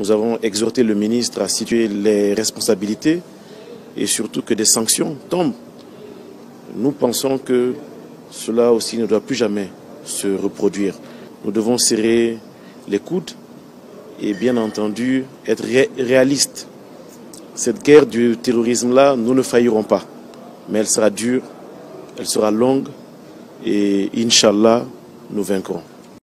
Nous avons exhorté le ministre à situer les responsabilités et surtout que des sanctions tombent. Nous pensons que cela aussi ne doit plus jamais se reproduire. Nous devons serrer les coudes et bien entendu être réalistes. Cette guerre du terrorisme-là, nous ne faillirons pas. Mais elle sera dure, elle sera longue et Inch'Allah, nous vaincrons.